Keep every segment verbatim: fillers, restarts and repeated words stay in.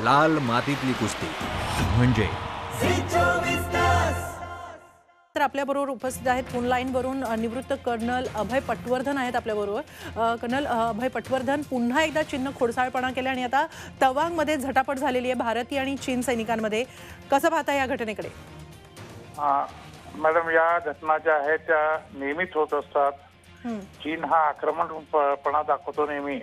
लाल मातीतली कुस्ती म्हणजे। तर आपल्याबरोबर उपस्थित आहेत फोन लाईनवरून निवृत्त कर्नल अभय पटवर्धन आहेत आपल्याबरोबर। कर्नल अभय पटवर्धन, पुन्हा एकदा चिन्ह खोडसाळपणा केला आणि आता तवांग मध्ये झटापट झालेली आहे भारतीय आणि चीन सैनिकांमध्ये, कसं पाहता या घटनेकडे? मॅडम, या घटना ज्या आहेत त्या नियमित होत असतात। चीन हा आक्रमकपणा दाखवतो नेहमी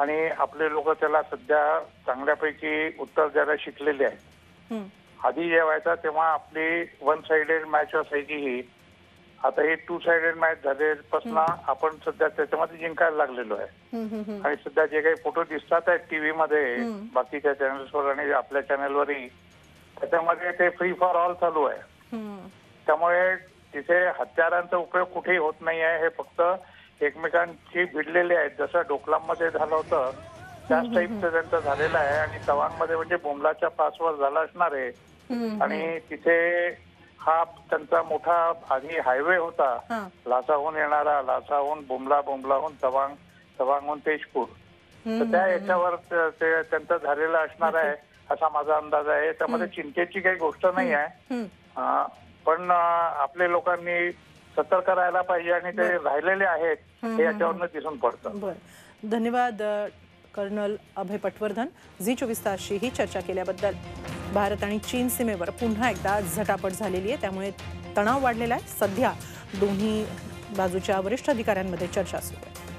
आणि आपले लोक त्याला सध्या चांगल्यापैकी उत्तर द्यायला शिकलेले आहेत। आधी जे व्हायचा तेव्हा आपली वन साइडेड मॅच असायची, ही आता ही टू साइडेड मॅच झाल्यापासून आपण सध्या त्याच्यामध्ये जिंकायला लागलेलो आहे। आणि सध्या जे काही फोटो दिसतात आहेत टीव्ही मध्ये, बाकीच्या चॅनल्सवर आणि आपल्या चॅनलवरही, त्याच्यामध्ये ते फ्री फॉर ऑल चालू आहे। त्यामुळे तिथे हत्यारांचा उपयोग कुठेही होत नाही आहे, हे फक्त एकमेकांशी भिडलेले आहेत। जसं डोकलाममध्ये झालं होतं त्याच टाईपचं त्यांचं झालेलं आहे आणि तवांगमध्ये म्हणजे बोमलाच्या पासवर झाला असणार आहे। आणि तिथे हा त्यांचा मोठा आधी हायवे होता, लासाहून येणारा, लासाहून बोमला, बोमलाहून तवांग, तवांगहून तेजपूर, तर त्या याच्यावर त्यांचं झालेलं असणार आहे असा माझा अंदाज आहे। त्यामध्ये चिंतेची काही गोष्ट नाही आहे, पण आपल्या लोकांनी सतर्क करायला पाहिजे आणि ते राहिलेले आहेत हे याच्यावरनं दिसून पडतं। धन्यवाद कर्नल अभय पटवर्धन, जी चोवीस तासशी ही चर्चा केल्याबद्दल। भारत आणि चीन सीमेवर पुन्हा एकदा झटापट झालेली आहे, त्यामुळे तणाव वाढलेला आहे। सध्या दोन्ही बाजूच्या वरिष्ठ अधिकाऱ्यांमध्ये चर्चा सुरू आहे।